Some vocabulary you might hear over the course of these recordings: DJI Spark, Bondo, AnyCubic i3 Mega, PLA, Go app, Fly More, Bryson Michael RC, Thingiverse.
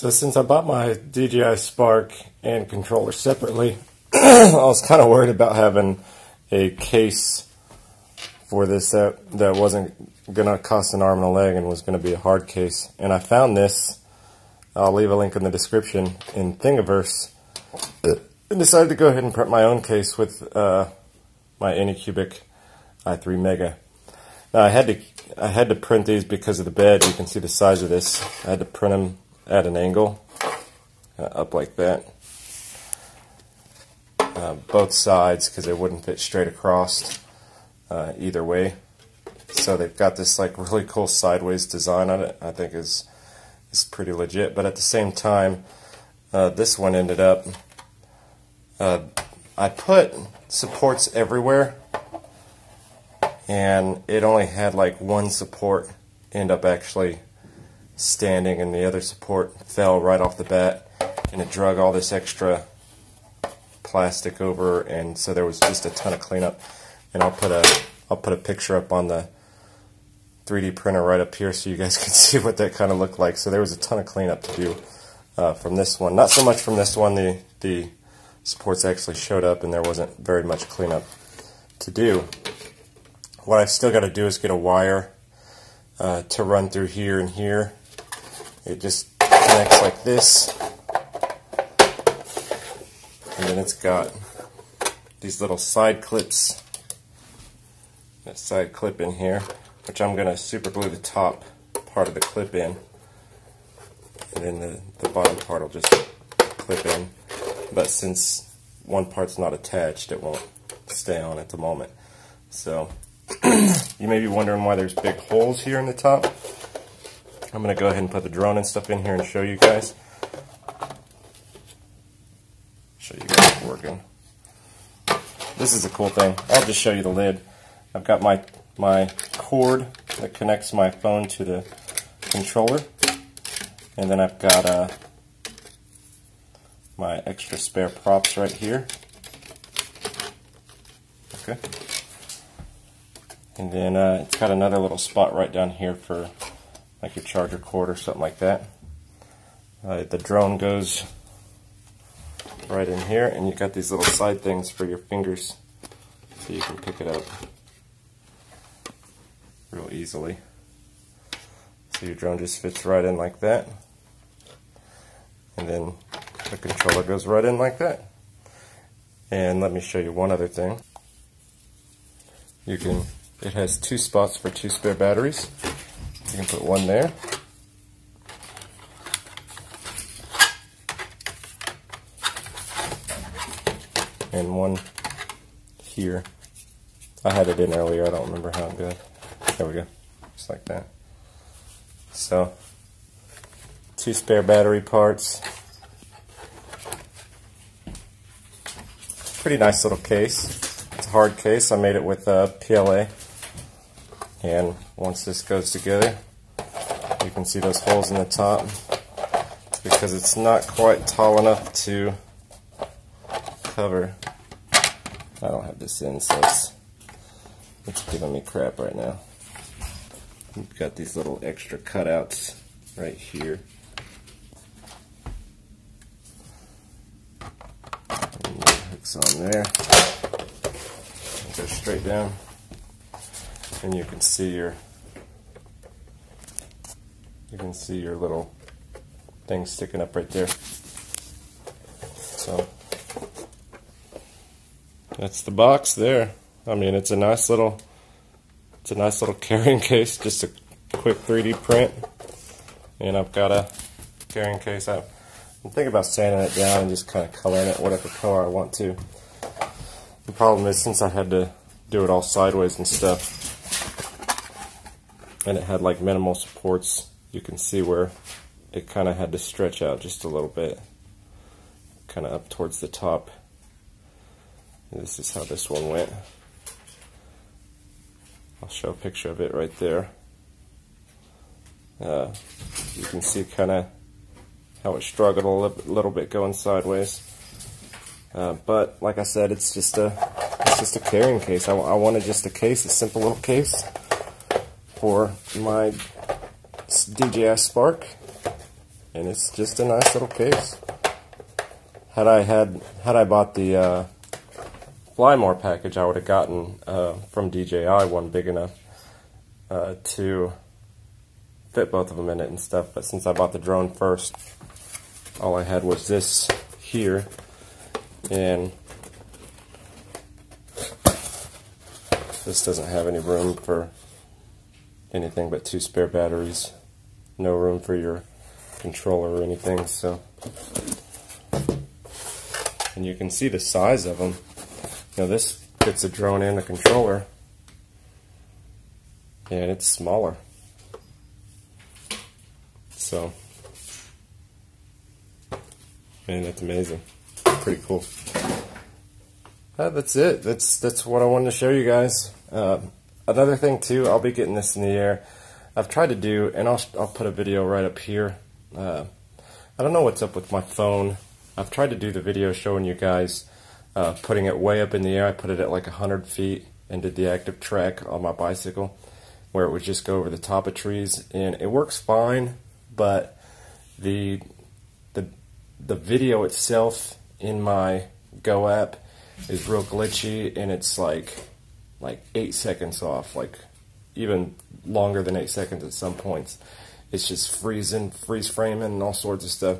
So since I bought my DJI Spark and controller separately, I was kind of worried about having a case for this that wasn't going to cost an arm and a leg and was going to be a hard case. And I found this. I'll leave a link in the description in Thingiverse. And decided to go ahead and print my own case with my AnyCubic i3 Mega. Now I had to print these because of the bed. You can see the size of this. I had to print them at an angle, up like that, both sides, because they wouldn't fit straight across either way. So they've got this like really cool sideways design on it. I think is pretty legit. But at the same time, this one ended up. I put supports everywhere, and it only had like one support end up actually standing, and the other support fell right off the bat, and it drug all this extra plastic over, and so there was just a ton of cleanup. And I'll put a picture up on the 3D printer right up here so you guys can see what that kind of looked like. So there was a ton of cleanup to do from this one. Not so much from this one. The supports actually showed up, and there wasn't very much cleanup to do. What I've still got to do is get a wire to run through here and here. It just connects like this, and then it's got these little side clips. That side clip in here, which I'm going to super glue the top part of the clip in, and then the bottom part will just clip in. But since one part's not attached, it won't stay on at the moment. So you may be wondering why there's big holes here in the top. I'm going to go ahead and put the drone and stuff in here and show you guys. Show you guys working. This is a cool thing. I'll just show you the lid. I've got my cord that connects my phone to the controller. And then I've got my extra spare props right here. Okay. And then it's got another little spot right down here for like your charger cord or something like that. The drone goes right in here, and you got these little side things for your fingers so you can pick it up real easily. So your drone just fits right in like that, and then the controller goes right in like that. And let me show you one other thing. You can. It has two spots for two spare batteries. You can put one there. And one here. I had it in earlier, I don't remember how it did. There we go, just like that. So, two spare battery parts. Pretty nice little case. It's a hard case, I made it with PLA. And once this goes together, you can see those holes in the top, because it's not quite tall enough to cover. I don't have this in, so it's giving me crap right now. We've got these little extra cutouts right here. And the hooks on there. And go straight down. And you can see your little thing sticking up right there. So that's the box there. I mean, it's a nice little carrying case, just a quick 3D print. And I've got a carrying case. I'm thinking about sanding it down and just kind of coloring it whatever color I want to. The problem is, since I had to do it all sideways and stuff, and it had like minimal supports, you can see where it kind of had to stretch out just a little bit, kind of up towards the top. And this is how this one went. I'll show a picture of it right there. You can see kind of how it struggled a little bit going sideways. But like I said, it's just a carrying case. I wanted just a case, a simple little case for my DJI Spark and it's just a nice little case. Had I bought the Fly More package, I would have gotten from DJI one big enough to fit both of them in it and stuff. But since I bought the drone first, all I had was this here, and this doesn't have any room for anything but two spare batteries. No room for your controller or anything, so. And you can see the size of them. Now this fits a drone and a controller, and it's smaller. So, man, that's amazing. Pretty cool. That's it. That's what I wanted to show you guys. Another thing too, I'll be getting this in the air. I've tried to do, and I'll put a video right up here. I don't know what's up with my phone. I've tried to do the video showing you guys putting it way up in the air. I put it at like 100 feet and did the active track on my bicycle, where it would just go over the top of trees, and it works fine. But the video itself in my Go app is real glitchy, and it's like 8 seconds off, like even longer than 8 seconds at some points. It's just freeze framing and all sorts of stuff,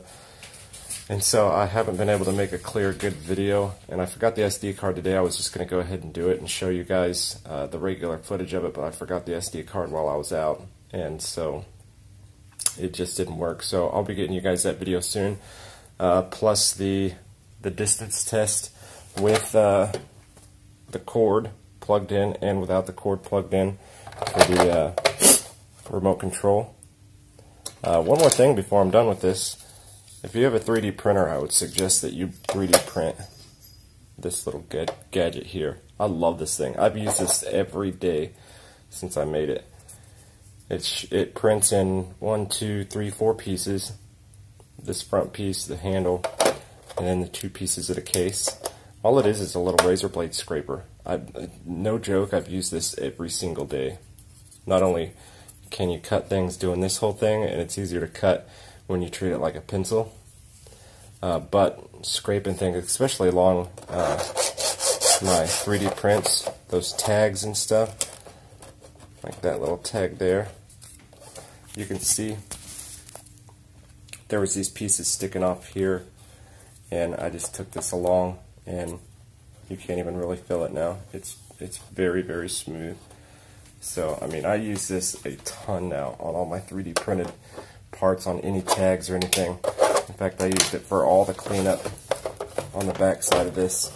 and so I haven't been able to make a clear good video. And I forgot the SD card today. I was just going to go ahead and do it and show you guys the regular footage of it, but I forgot the SD card while I was out, and so it just didn't work. So I'll be getting you guys that video soon, plus the distance test with the cord plugged in and without the cord plugged in for the remote control. One more thing before I'm done with this. If you have a 3D printer, I would suggest that you 3D print this little gadget here. I love this thing. I've used this every day since I made it. It prints in 4 pieces. This front piece, the handle, and then the 2 pieces of the case. All it is a little razor blade scraper. No joke, I've used this every single day. Not only can you cut things doing this whole thing, and it's easier to cut when you treat it like a pencil, but scraping things, especially along my 3D prints, those tags and stuff, like that little tag there, you can see there was these pieces sticking off here, and I just took this along, and you can't even really feel it now. It's very, very smooth. So, I mean, I use this a ton now on all my 3D printed parts, on any tags or anything. In fact, I used it for all the cleanup on the back side of this.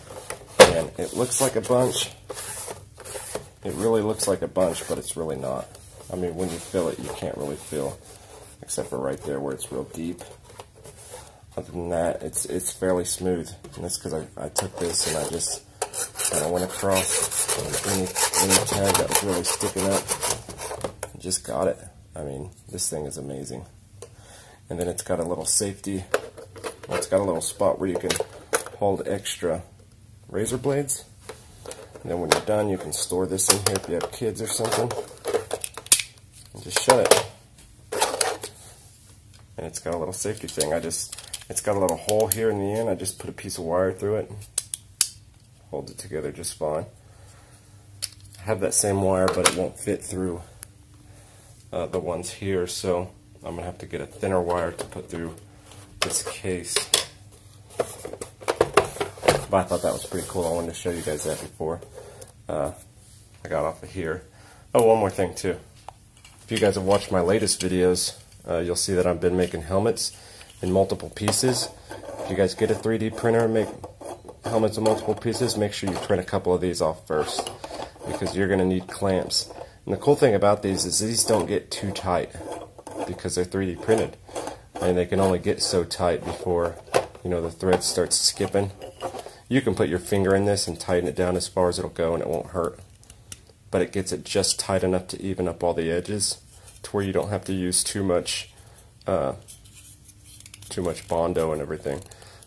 And it looks like a bunch. It really looks like a bunch, but it's really not. I mean, when you feel it, you can't really feel, except for right there where it's real deep. Other than that, it's fairly smooth. And that's because I took this and I just kind of went across any tag that was really sticking up. I just got it. I mean, this thing is amazing. And then it's got a little safety. Well, it's got a little spot where you can hold extra razor blades. And then when you're done, you can store this in here if you have kids or something. And just shut it. And it's got a little safety thing. It's got a little hole here in the end. I just put a piece of wire through it. Holds it together just fine. I have that same wire, but it won't fit through the ones here, so I'm gonna have to get a thinner wire to put through this case. But I thought that was pretty cool. I wanted to show you guys that before I got off of here. Oh, one more thing too. If you guys have watched my latest videos, you'll see that I've been making helmets in multiple pieces. If you guys get a 3D printer and make helmets in multiple pieces, make sure you print a couple of these off first, because you're gonna need clamps. And the cool thing about these is these don't get too tight because they're 3D printed. I mean, they can only get so tight before, you know, the thread starts skipping. You can put your finger in this and tighten it down as far as it'll go and it won't hurt. But it gets it just tight enough to even up all the edges to where you don't have to use too much Bondo and everything.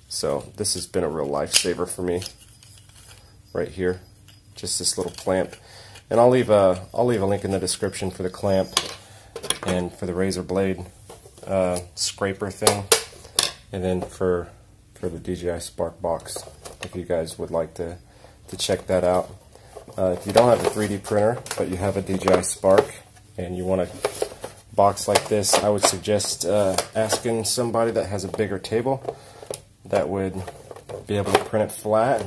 So this has been a real lifesaver for me right here. Just this little clamp. And I'll leave a link in the description for the clamp and for the razor blade. scraper thing, and then for the DJI Spark box, if you guys would like to check that out. If you don't have a 3D printer, but you have a DJI Spark, and you want a box like this, I would suggest asking somebody that has a bigger table that would be able to print it flat,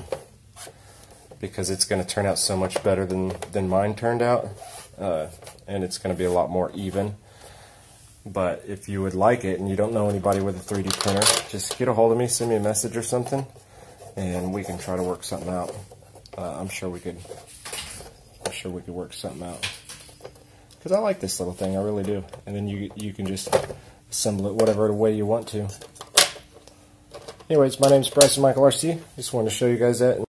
because it's going to turn out so much better than mine turned out, and it's going to be a lot more even. But if you would like it and you don't know anybody with a 3D printer, just get a hold of me, send me a message or something, and we can try to work something out. I'm sure we could work something out, because I like this little thing, I really do. And then you can just assemble it whatever way you want to. Anyways, my name is Bryson Michael RC. Just wanted to show you guys that.